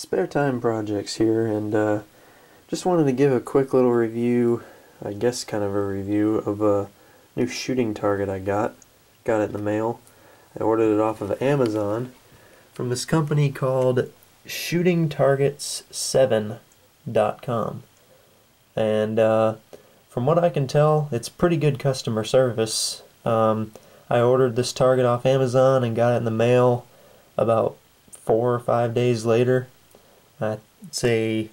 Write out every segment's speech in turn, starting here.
spare time projects here, and just wanted to give a quick little review, I guess kind of a review, of a new shooting target I got. Got it in the mail. I ordered it off of Amazon from this company called shootingtargets7.com, and from what I can tell, it's pretty good customer service. I ordered this target off Amazon and got it in the mail about 4 or 5 days later. I'd say,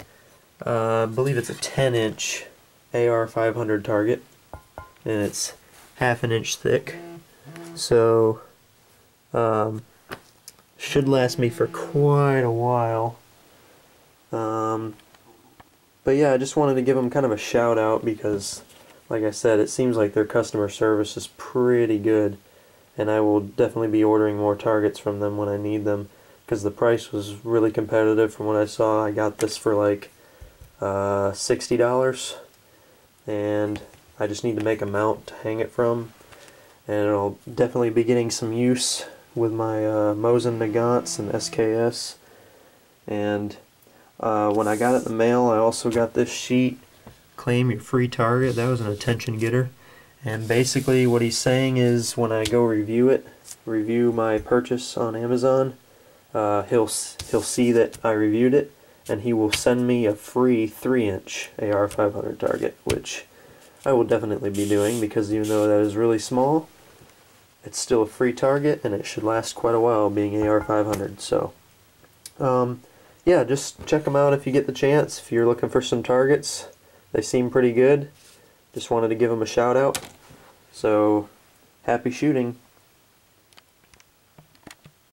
I believe it's a 10-inch AR500 target, and it's 1/2 inch thick, so should last me for quite a while. But yeah, I just wanted to give them kind of a shout out because, like I said, it seems like their customer service is pretty good, and I will definitely be ordering more targets from them when I need them, because the price was really competitive from what I saw. I got this for like $60, and I just need to make a mount to hang it from, and it'll definitely be getting some use with my Mosin Nagants and SKS. And when I got it in the mail, I also got this sheet, "Claim Your Free Target." That was an attention getter, and basically what he's saying is when I go review my purchase on Amazon, he'll see that I reviewed it, and he will send me a free 3-inch AR500 target, which I will definitely be doing, because even though that is really small, it's still a free target, and it should last quite a while being AR500. So yeah, just check them out if you get the chance. If you're looking for some targets, they seem pretty good. Just wanted to give them a shout out. So happy shooting.